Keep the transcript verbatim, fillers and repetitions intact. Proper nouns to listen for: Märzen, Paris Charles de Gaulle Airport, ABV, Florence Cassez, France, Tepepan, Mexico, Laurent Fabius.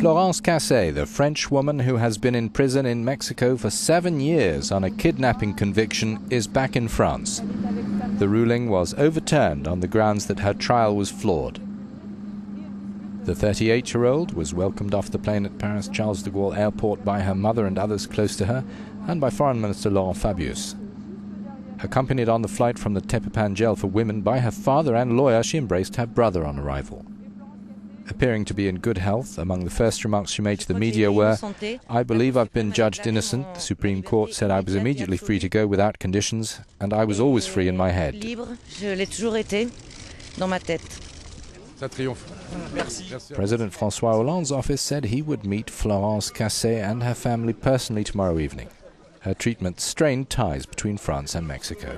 Florence Cassez, the French woman who has been in prison in Mexico for seven years on a kidnapping conviction, is back in France. The ruling was overturned on the grounds that her trial was flawed. The thirty-eight-year-old was welcomed off the plane at Paris Charles de Gaulle Airport by her mother and others close to her, and by Foreign Minister Laurent Fabius. Accompanied on the flight from the Tepepan jail for women by her father and lawyer, she embraced her brother on arrival. Appearing to be in good health, among the first remarks she made to the media were, "I believe I've been judged innocent. The Supreme Court said I was immediately free to go without conditions, and I was always free in my head." President François Hollande's office said he would meet Florence Cassez and her family personally tomorrow evening. Her treatment strained ties between France and Mexico.